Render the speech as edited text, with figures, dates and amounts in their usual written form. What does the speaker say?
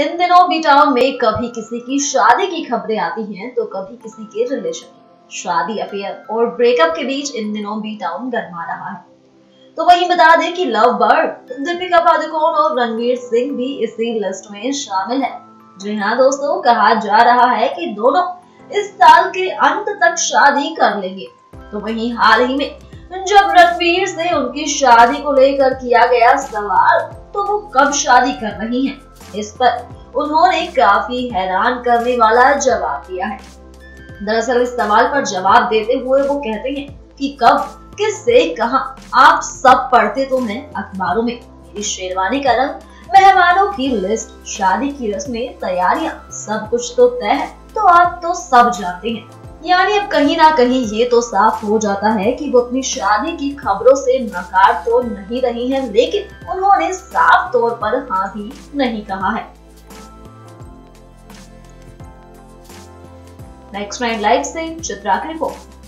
इन दिनों बीटाओं में कभी किसी की शादी की खबरें आती हैं तो कभी किसी के रिलेशन, शादी, अफेयर और ब्रेकअप के बीच इन दिनों बीटाउन गरमा रहा है। तो वही बता दें कि लव बर्ड दीपिका पादुकोण और रणवीर सिंह भी इसी लिस्ट में शामिल है। जी हाँ दोस्तों, कहा जा रहा है कि दोनों इस साल के अंत तक शादी कर लेंगे। तो वही हाल ही में जब रणवीर से उनकी शादी को लेकर किया गया सवाल तो वो कब शादी कर रही हैं, इस पर उन्होंने काफी हैरान करने वाला जवाब दिया है। दरअसल इस सवाल पर जवाब देते हुए वो कहते हैं कि कब, किससे, कहां, आप सब पढ़ते तो हैं अखबारों में, मेरी शेरवानी का रंग, मेहमानों की लिस्ट, शादी की रस्में, तैयारियां, सब कुछ तो तय है, तो आप तो सब जानते हैं। यानी अब कहीं ना कहीं ये तो साफ हो जाता है कि वो अपनी शादी की खबरों से नकार तो नहीं रही हैं, लेकिन उन्होंने साफ तौर पर हाँ ही नहीं कहा है। Next9Life से चित्रा की रिपोर्ट।